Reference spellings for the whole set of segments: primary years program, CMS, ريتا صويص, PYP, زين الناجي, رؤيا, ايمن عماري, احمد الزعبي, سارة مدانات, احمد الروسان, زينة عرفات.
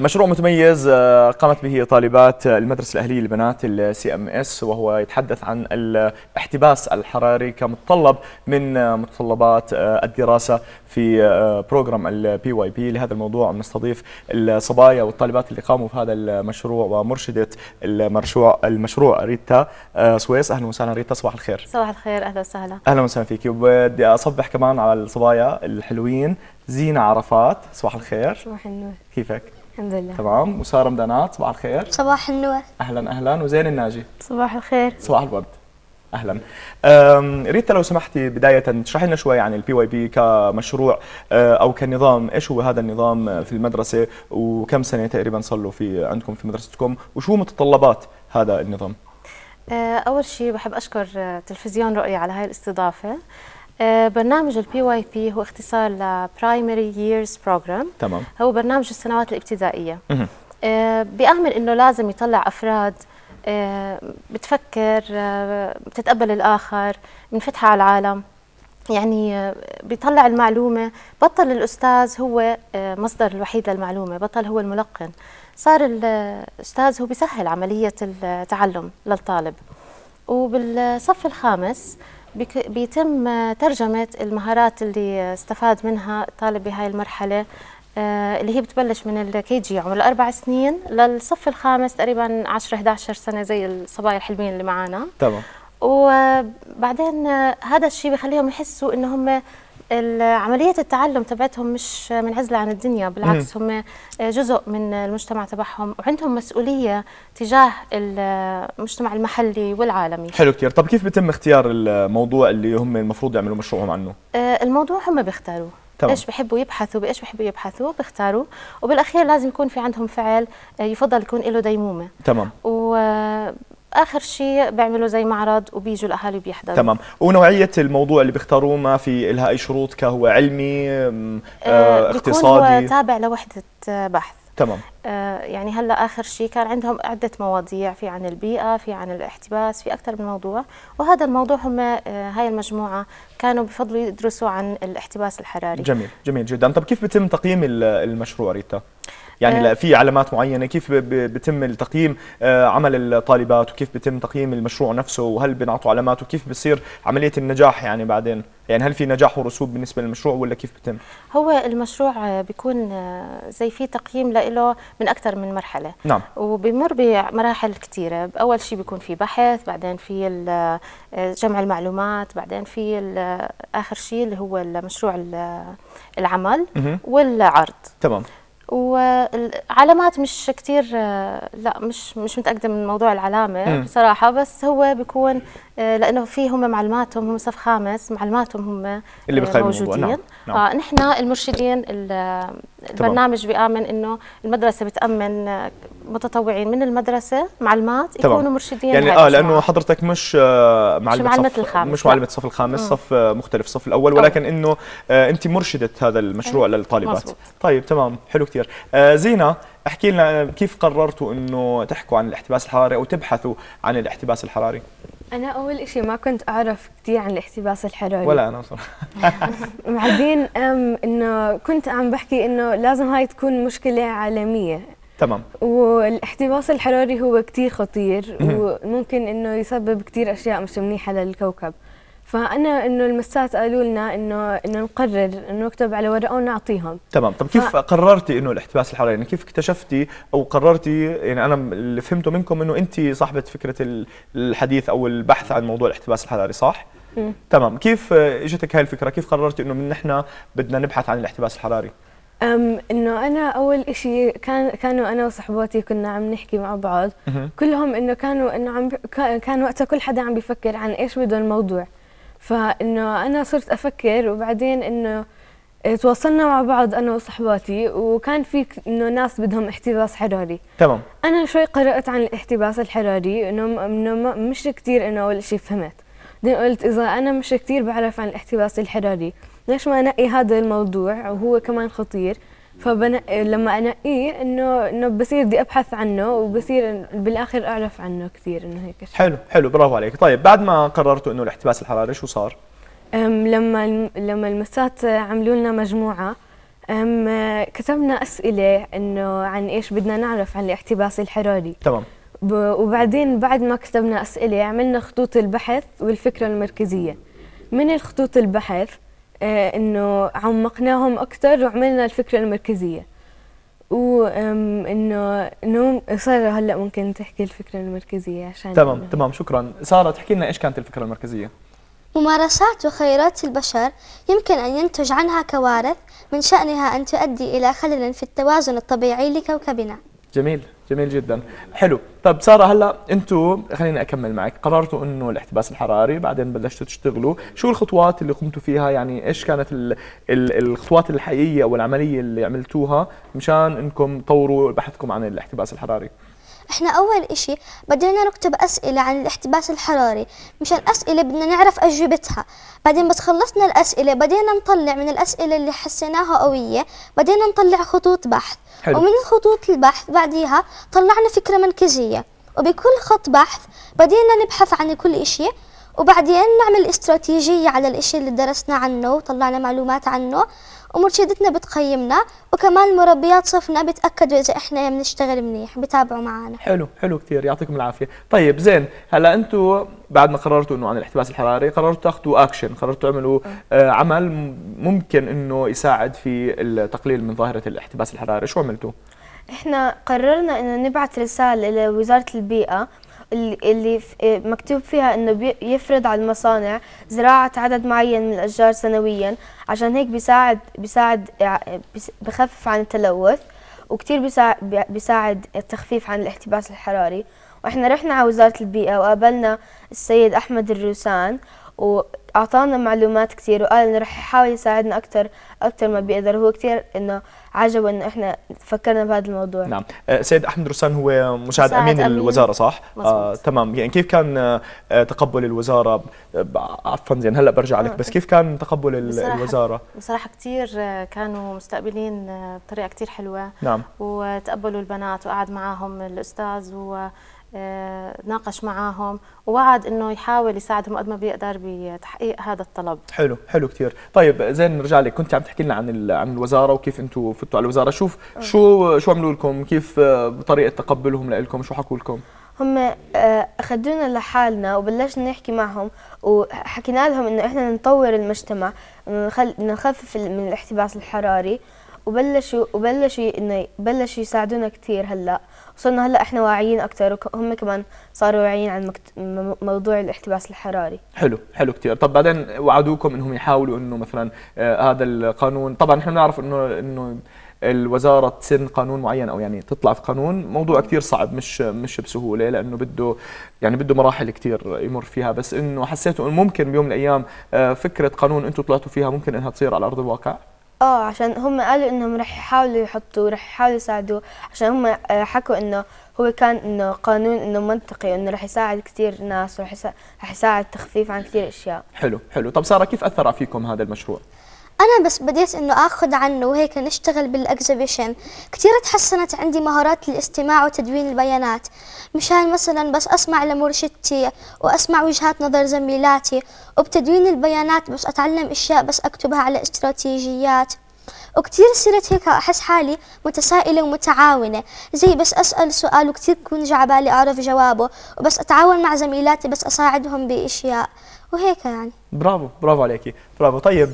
مشروع متميز قامت به طالبات المدرسة الأهلية للبنات CMS، وهو يتحدث عن الاحتباس الحراري كمتطلب من متطلبات الدراسة في بروجرام PYP. لهذا الموضوع نستضيف الصبايا والطالبات اللي قاموا بهذا المشروع ومرشدة المشروع ريتا صويص. أهلا وسهلا ريتا، صباح الخير. صباح الخير، أهلا وسهلا. أهلا وسهلا فيك. وبدي أصبح كمان على الصبايا الحلوين، زينة عرفات صباح الخير. صباح النور، كيفك؟ الحمد لله تمام. وسارة مدانات صباح الخير. صباح النور، أهلا أهلا. وزين الناجي صباح الخير. صباح الورد، أهلا. ريتا لو سمحتي بداية تشرحي لنا شوي عن PYP كمشروع أو كنظام. إيش هو هذا النظام في المدرسة، وكم سنة تقريبا صار له في عندكم في مدرستكم، وشو متطلبات هذا النظام؟ أول شيء بحب أشكر تلفزيون رؤيا على هاي الاستضافة. برنامج PYP هو اختصار ل primary years program. تمام. هو برنامج السنوات الابتدائية. بأمل إنه لازم يطلع أفراد بتفكر، بتتقبل الآخر، منفتحة على العالم. يعني بيطلع المعلومة، بطل الأستاذ هو مصدر الوحيد للمعلومة، بطل هو الملقن، صار الأستاذ هو بيسهل عملية التعلم للطالب. وبالصف الخامس بيتم ترجمة المهارات اللي استفاد منها الطالب بهاي المرحلة، اللي هي بتبلش من الكيجي عمر 4 سنين للصف الخامس، تقريبا 10-11 سنة زي الصبايا الحلوين اللي معانا. تمام. وبعدين هذا الشيء بخليهم يحسوا إن هم عملية التعلم تبعتهم مش منعزلة عن الدنيا، بالعكس هم جزء من المجتمع تبعهم وعندهم مسؤولية تجاه المجتمع المحلي والعالمي. حلو كتير. طب كيف بيتم اختيار الموضوع اللي هم المفروض يعملوا مشروعهم عنه؟ الموضوع هم بيختاروه. تمام. ايش بحبوا يبحثوا، بايش بحبوا يبحثوا، بيختاروا، وبالاخير لازم يكون في عندهم فعل يفضل يكون له ديمومة. تمام. اخر شيء بيعملوا زي معرض وبيجوا الاهالي بيحضروا. تمام. ونوعيه الموضوع اللي بيختاروه ما في لها اي شروط، كهو علمي اقتصادي؟ بيكون هو تابع لوحده بحث. تمام. يعني هلا اخر شيء كان عندهم عده مواضيع، في عن البيئه، في عن الاحتباس، في اكثر من موضوع، وهذا الموضوع هم هاي المجموعه كانوا بفضلوا يدرسوا عن الاحتباس الحراري. جميل، جميل جدا. طب كيف بتم تقييم المشروع ريتا؟ يعني لا في علامات معينه، كيف بتم تقييم عمل الطالبات، وكيف بتم تقييم المشروع نفسه، وهل بنعطوا علامات، وكيف بصير عمليه النجاح يعني بعدين؟ يعني هل في نجاح ورسوب بالنسبه للمشروع ولا كيف بتم؟ هو المشروع بيكون زي في تقييم له من اكثر من مرحله. نعم. وبمر بمراحل كثيره، اول شيء بيكون في بحث، بعدين في جمع المعلومات، بعدين في اخر شيء اللي هو المشروع العمل والعرض. تمام. والعلامات مش كتير، لا مش متأكدة من موضوع العلامة بصراحة، بس هو بيكون لأنه في هم معلوماتهم، هم صف خامس، معلوماتهم هم اللي بيقيموا الموضوع. نعم. نحن المرشدين البرنامج بيآمن إنه المدرسة بتأمن متطوعين من المدرسة معلمات يكونوا مرشدين. يعني لأنه حضرتك مش معلمة صف الخامس، صف مختلف، صف الأول، ولكن إنه أنت مرشدة هذا المشروع للطالبات. مزبوط. طيب تمام، حلو كتير. زينة، احكي لنا كيف قررتوا إنه تحكوا عن الاحتباس الحراري أو تبحثوا عن الاحتباس الحراري؟ أنا أول إشي ما كنت أعرف كثير عن الاحتباس الحراري، ولا أنا صراحة. بعدين إنه كنت عم بحكي إنه لازم هاي تكون مشكلة عالمية. تمام. والاحتباس الحراري هو كثير خطير وممكن إنه يسبب كثير أشياء مش منيحة للكوكب، فأنا إنه المسات قالوا لنا إنه نقرر، إنه نكتب على ورقة ونعطيهم. تمام. طب كيف قررتي إنه الاحتباس الحراري، يعني كيف اكتشفتي أو قررتي؟ يعني أنا اللي فهمته منكم إنه أنت صاحبة فكرة الحديث أو البحث عن موضوع الاحتباس الحراري، صح؟ تمام. كيف إجتك هاي الفكرة؟ كيف قررتي إنه نحن بدنا نبحث عن الاحتباس الحراري؟ إنه أنا أول إشي كانوا أنا وصحباتي كنا عم نحكي مع بعض، كلهم إنه كان وقتها كل حدا عم بيفكر عن إيش بده الموضوع، فإنه أنا صرت أفكر، وبعدين إنه تواصلنا مع بعض أنا وصحباتي، وكان في إنه ناس بدهم احتباس حراري. تمام. أنا شوي قرأت عن الاحتباس الحراري، إنه مش كتير إنه أول شيء فهمت، بعدين قلت إذا أنا مش كتير بعرف عن الاحتباس الحراري، ليش ما أنقي هذا الموضوع وهو كمان خطير؟ لما أنقيه إنه بصير بدي أبحث عنه، وبصير بالآخر أعرف عنه كثير، إنه هيك. حلو حلو، برافو عليك. طيب بعد ما قررتوا إنه الاحتباس الحراري شو صار؟ لما المسات عملوا لنا مجموعة كتبنا أسئلة إنه عن إيش بدنا نعرف عن الاحتباس الحراري. تمام. وبعدين بعد ما كتبنا أسئلة عملنا خطوط البحث والفكرة المركزية. من الخطوط البحث إنه عمقناهم أكثر وعملنا الفكرة المركزية. وإنه سارة هلا ممكن تحكي الفكرة المركزية عشان. تمام تمام شكرا. سارة تحكي لنا إيش كانت الفكرة المركزية؟ ممارسات وخيارات البشر يمكن أن ينتج عنها كوارث من شأنها أن تؤدي إلى خلل في التوازن الطبيعي لكوكبنا. جميل جميل جدا حلو. طب سارة هلا انتم خليني اكمل معك، قررتوا انه الاحتباس الحراري بعدين بلشتوا تشتغلوا، شو الخطوات اللي قمتوا فيها؟ يعني ايش كانت الخطوات الحقيقية والعملية اللي عملتوها مشان انكم تطوروا بحثكم عن الاحتباس الحراري؟ احنا اول اشي بدينا نكتب اسئلة عن الاحتباس الحراري، مشان اسئلة بدنا نعرف اجوبتها، بعدين بس خلصنا الاسئلة بدينا نطلع من الاسئلة اللي حسيناها قوية، بدينا نطلع خطوط بحث. حلو. ومن خطوط البحث بعديها طلعنا فكرة مركزية، وبكل خط بحث بدينا نبحث عن كل اشي، وبعدين نعمل استراتيجية على الاشي اللي درسنا عنه وطلعنا معلومات عنه، ومرشدتنا بتقيمنا، وكمان مربيات صفنا بتاكدوا اذا احنا بنشتغل منيح بتابعوا معنا. حلو حلو كثير يعطيكم العافيه. طيب زين، هلا انتم بعد ما قررتوا انه عن الاحتباس الحراري قررتوا تاخذوا اكشن، قررتوا تعملوا عمل ممكن انه يساعد في التقليل من ظاهره الاحتباس الحراري، شو عملتوا؟ احنا قررنا انه نبعث رساله لوزاره البيئه اللي مكتوب فيها انه يفرض على المصانع زراعه عدد معين من الاشجار سنويا، عشان هيك بيساعد بخفف عن التلوث وكثير بيساعد التخفيف عن الاحتباس الحراري. واحنا رحنا على وزاره البيئه وقابلنا السيد احمد الروسان واعطانا معلومات كثير، وقال انه رح يحاول يساعدنا اكثر ما بيقدر، وهو كثير انه عجبه انه احنا فكرنا بهذا الموضوع. نعم، سيد احمد رسان هو مساعد امين الوزاره صح؟ تمام. يعني كيف كان تقبل الوزاره؟ عفوا زين هلا برجع لك، بس كيف كان تقبل الوزاره؟ بصراحه كثير كانوا مستقبلين بطريقه كثير حلوه. نعم. وتقبلوا البنات وقعد معاهم الاستاذ و ناقش معاهم ووعد انه يحاول يساعدهم قد ما بيقدر بتحقيق هذا الطلب. حلو حلو كثير. طيب زين نرجع لك، كنت عم تحكي لنا عن الوزاره وكيف انتم فتوا على الوزاره، شوف شو عملوا لكم، كيف طريقه تقبلهم لكم، شو حكوا لكم؟ هم اخذونا لحالنا وبلشنا نحكي معهم وحكينا لهم انه احنا نطور المجتمع انه نخفف من الاحتباس الحراري، وبلشوا انه بلشوا يساعدونا كثير. هلا وصلنا هلا احنا واعيين اكثر، وهم كمان صاروا واعيين عن موضوع الاحتباس الحراري. حلو حلو كثير. طب بعدين وعدوكم انهم يحاولوا انه مثلا هذا القانون، طبعا احنا بنعرف انه الوزاره تسن قانون معين او يعني تطلع في قانون، موضوع كثير صعب مش بسهوله لانه بده مراحل كثير يمر فيها، بس انه حسيتوا انه ممكن بيوم من الايام فكره قانون انتم طلعتوا فيها ممكن انها تصير على ارض الواقع. عشان هم قالوا انهم رح يحاولوا يحطوا رح يحاولوا يساعدوه، عشان هم حكوا انه هو كان انه قانون انه منطقي انه رح يساعد كثير ناس ورح يساعد تخفيف عن كثير اشياء. حلو حلو. طب سارة كيف اثر فيكم هذا المشروع؟ انا بس بديت انه اخذ عنه وهيك نشتغل بالاكزيبيشن، كثير تحسنت عندي مهارات الاستماع وتدوين البيانات، مشان مثلا بس اسمع لمرشدتي واسمع وجهات نظر زميلاتي، وبتدوين البيانات بس اتعلم اشياء بس اكتبها على استراتيجيات، وكثير صرت هيك احس حالي متسائله ومتعاونه، زي بس اسال سؤال وكثير بكون جعبالي اعرف جوابه، وبس اتعاون مع زميلاتي بس اساعدهم باشياء وهيك يعني. برافو برافو عليكي برافو. طيب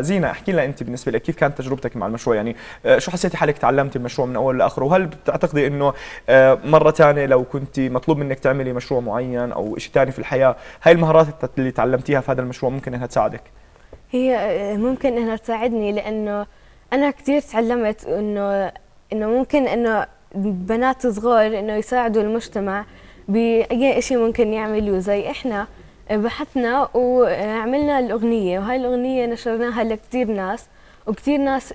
زينة احكي لنا انت بالنسبه لك كيف كانت تجربتك مع المشروع، يعني شو حسيتي حالك تعلمتي المشروع من اوله لاخره، وهل بتعتقدي انه مره ثانيه لو كنت مطلوب منك تعملي مشروع معين او شيء ثاني في الحياه هاي المهارات اللي تعلمتيها في هذا المشروع ممكن انها تساعدك؟ هي ممكن انها تساعدني لانه انا كثير تعلمت انه ممكن انه بنات صغار انه يساعدوا المجتمع باي شيء ممكن يعملوه، زي احنا بحثنا وعملنا الأغنية، وهاي الأغنية نشرناها لكثير ناس، وكثير ناس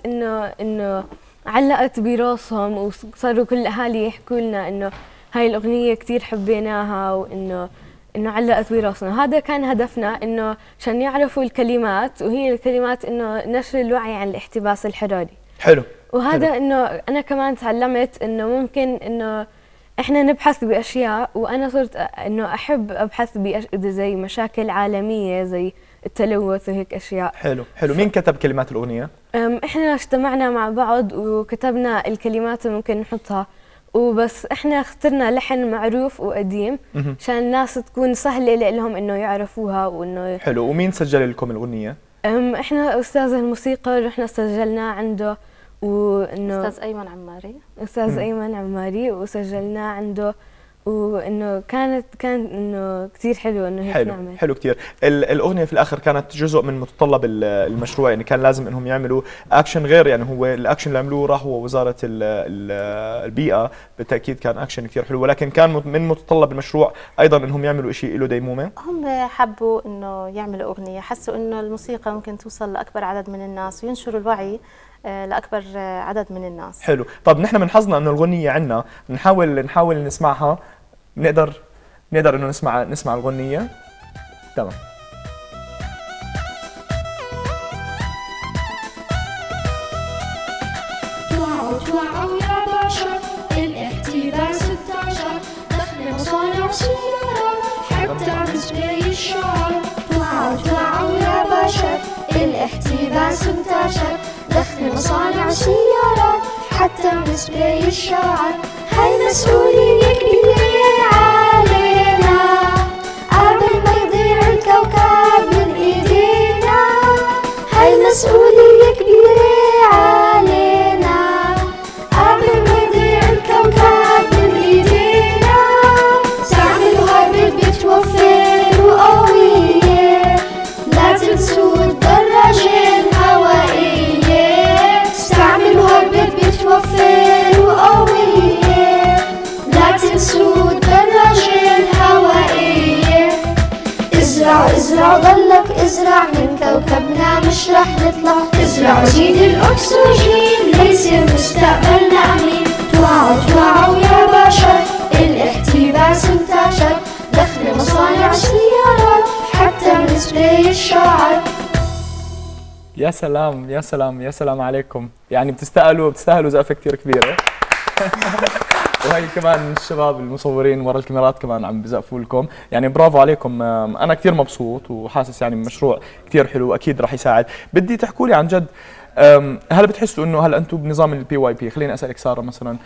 إنه علقت براسهم، وصاروا كل الأهالي يحكوا لنا إنه هاي الأغنية كثير حبيناها وإنه علقت براسنا. هذا كان هدفنا إنه عشان يعرفوا الكلمات، وهي الكلمات إنه نشر الوعي عن الاحتباس الحراري. حلو. وهذا حلو. إنه أنا كمان تعلمت إنه ممكن إنه احنا نبحث باشياء، وانا صرت انه احب ابحث زي مشاكل عالميه، زي التلوث وهيك اشياء. حلو حلو. مين كتب كلمات الاغنيه؟ احنا اجتمعنا مع بعض وكتبنا الكلمات اللي ممكن نحطها، وبس احنا اخترنا لحن معروف وقديم عشان الناس تكون سهله لهم انه يعرفوها وانه. حلو. ومين سجل لكم الاغنيه؟ احنا استاذ الموسيقى رحنا سجلناه عنده، وانه استاذ ايمن عماري. استاذ ايمن عماري وسجلناه عنده، وانه كان انه كثير حلو انه هيك حلو نعمل. حلو كثير. الاغنيه في الاخر كانت جزء من متطلب المشروع، يعني كان لازم انهم يعملوا اكشن غير، يعني هو الاكشن اللي عملوه راح هو وزاره البيئه، بالتاكيد كان اكشن كثير حلو، ولكن كان من متطلب المشروع ايضا انهم يعملوا شيء له ديمومه. هم حبوا انه يعملوا اغنيه، حسوا انه الموسيقى ممكن توصل لاكبر عدد من الناس وينشروا الوعي لأكبر عدد من الناس. حلو. طب نحن من حظنا أنه الغنية عنا، نحاول نسمعها. نقدر أنه نسمع الغنية. تمام. توعوا توعوا يا بشر، الاقتباس 16 دخل مصانع سيارات حتى نسقي الشعر. توعوا توعوا يا بشر، الاقتباس 16 دخل مصانع سيارات حتى نسبي الشعر. هاي مسؤولية كبيرة علينا قبل ما يضيع الكوكب من ايدينا. هاي مسؤولية كبيرة علينا قبل ما يضيع الكوكب من ايدينا. تعملوا هايبرد بتوفر وقوية، لا تنسوا الدراجة بتوفر وقوية، لا تنسوا الدراجة الهوائية. ازرعوا ازرعوا ضلك ازرع، من كوكبنا مش رح نطلع. ازرعوا زيد الأكسجين، ليس مستقبلنا أمين. توعوا توعوا يا بشر، الاحتباس انتشر، دخل مصانع سيارات حتى من سباي الشعر. يا سلام يا سلام يا سلام عليكم، يعني بتستاهلوا زقفه كثير كبيره. وهي كمان الشباب المصورين ورا الكاميرات كمان عم بزقفوا لكم، يعني برافو عليكم. انا كثير مبسوط وحاسس يعني مشروع كثير حلو واكيد راح يساعد. بدي تحكوا لي عن جد، هل بتحسوا انه هلا انتم بنظام البي واي بي، خليني اسالك ساره مثلا،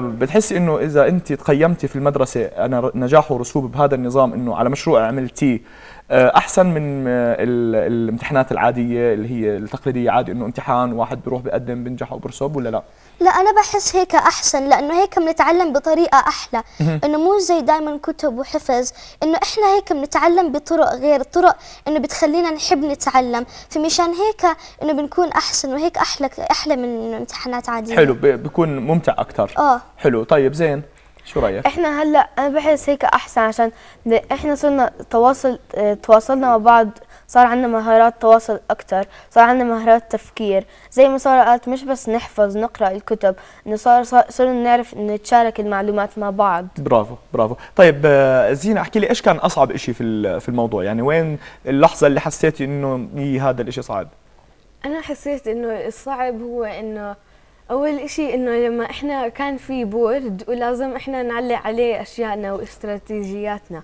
بتحسي انه اذا انت تقيمتي في المدرسه انا نجاح ورسوب بهذا النظام، انه على مشروع عملتيه احسن من الامتحانات العاديه اللي هي التقليديه، عادي انه امتحان واحد بروح بقدم بنجح وبرسوب، ولا لا؟ لا انا بحس هيك احسن، لانه هيك بنتعلم بطريقه احلى، انه مو زي دائما كتب وحفظ، انه احنا هيك بنتعلم بطرق غير، طرق انه بتخلينا نحب نتعلم، فمشان هيك انه بنكون احسن، وهيك احلى من امتحانات عاديه. حلو، بكون ممتع اكثر. حلو. طيب زين، شو رايك؟ احنا هلا انا بحس هيك احسن، عشان احنا صرنا تواصلنا مع بعض، صار عندنا مهارات تواصل اكثر، صار عندنا مهارات تفكير، زي ما سارة قالت مش بس نحفظ نقرا الكتب، انه صرنا نعرف نتشارك المعلومات مع بعض. برافو برافو. طيب زينة، احكي لي ايش كان اصعب شيء في الموضوع، يعني وين اللحظة اللي حسيتي انه هذا الشيء صعب؟ انا حسيت انه الصعب هو انه أول إشي إنه لما إحنا كان في بورد ولازم إحنا نعلق عليه أشيائنا واستراتيجياتنا،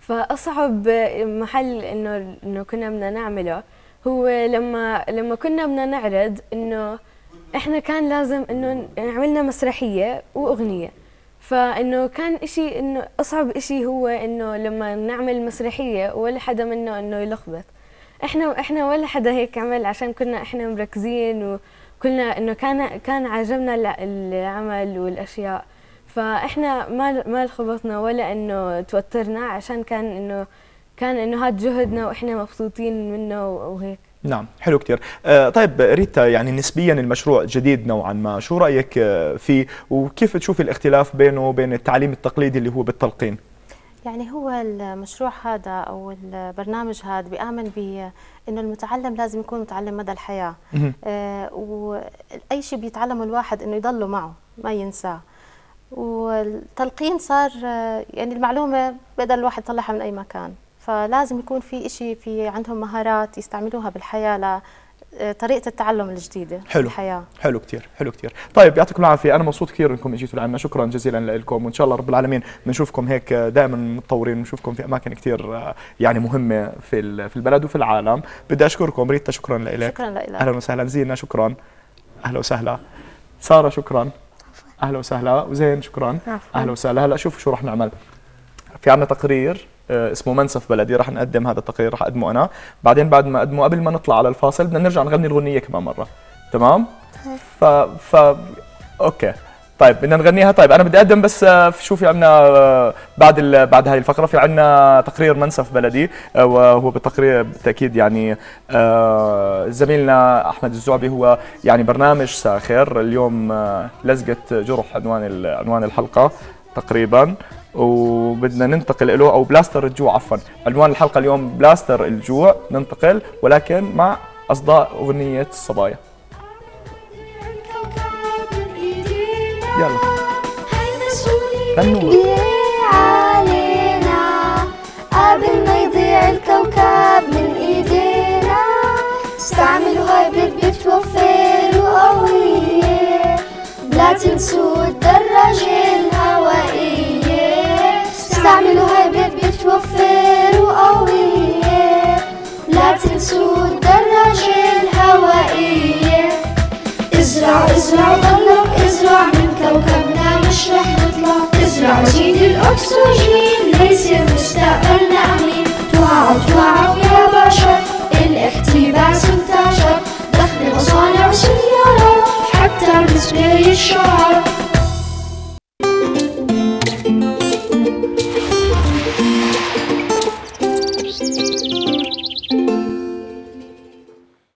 فأصعب محل إنه كنا بدنا نعمله هو لما كنا بدنا نعرض، إنه إحنا كان لازم إنه عملنا مسرحية وأغنية، فإنه كان إشي إنه أصعب إشي هو إنه لما نعمل مسرحية ولا حدا منا إنه يلخبط. إحنا ولا حدا هيك عمل، عشان كنا إحنا مركزين كلنا انه كان عجبنا العمل والاشياء، فاحنا ما لخبطنا ولا انه توترنا، عشان كان انه هاد جهدنا واحنا مبسوطين منه وهيك. نعم، حلو كثير. طيب ريتا، يعني نسبيا المشروع جديد نوعا ما، شو رايك فيه وكيف تشوفي الاختلاف بينه وبين التعليم التقليدي اللي هو بالتلقين؟ يعني هو المشروع هذا أو البرنامج هذا بآمن إنه المتعلم لازم يكون متعلم مدى الحياة. وأي شيء بيتعلمه الواحد إنه يضله معه ما ينساه. والتلقين صار يعني المعلومة بقدر الواحد يطلعها من أي مكان، فلازم يكون في شيء في عندهم مهارات يستعملوها بالحياة طريقه التعلم الجديده. حلو الحياه. حلو كثير، حلو كثير. طيب يعطيكم العافيه، انا مبسوط كثير انكم اجيتوا لعنا، شكرا جزيلا لكم، وان شاء الله رب العالمين بنشوفكم هيك دائما متطورين، بنشوفكم في اماكن كثير يعني مهمه في البلد وفي العالم. بدي اشكركم ريتا، شكرا لك. شكرا لك. اهلا وسهلا. زينه شكرا، اهلا وسهلا. ساره شكرا، اهلا وسهلا. وزين شكرا، اهلا وسهلا. هلا شوفوا شو رح نعمل، في عنا تقرير اسمه منسف بلدي، راح نقدم هذا التقرير، راح اقدمه انا، بعدين بعد ما اقدمه قبل ما نطلع على الفاصل بدنا نرجع نغني الغنيه كمان مره، تمام؟ اوكي، طيب بدنا نغنيها. طيب انا بدي اقدم بس شو في عندنا بعد هاي الفقره، في عندنا تقرير منسف بلدي، وهو بالتقرير بالتاكيد يعني زميلنا احمد الزعبي، هو يعني برنامج ساخر اليوم، لزقه جرح عنوان الحلقه تقريبا، وبدنا ننتقل له، او بلاستر الجوع عفوا، عنوان الحلقه اليوم بلاستر الجوع، ننتقل ولكن مع اصداء اغنيه الصبايا. يلا غنوا علينا قبل ما يضيع الكوكب من ايدينا، استعملوا هاي بتوفر وقويه، لا تنسوا الدراجه الهوائيه، استعملوا هايبريد بتوفر وقوية، لا تنسوا الدراجة الهوائية، ازرعوا ازرعوا ضلك ازرع من كوكبنا مش رح نطلع، ازرعوا زيد الأكسجين ليس مستقبلنا أمين، توعوا توعوا يا بشر الاقتباس انتشر، دخل مصانع وسيارات حتى بالنسبة للشعراء.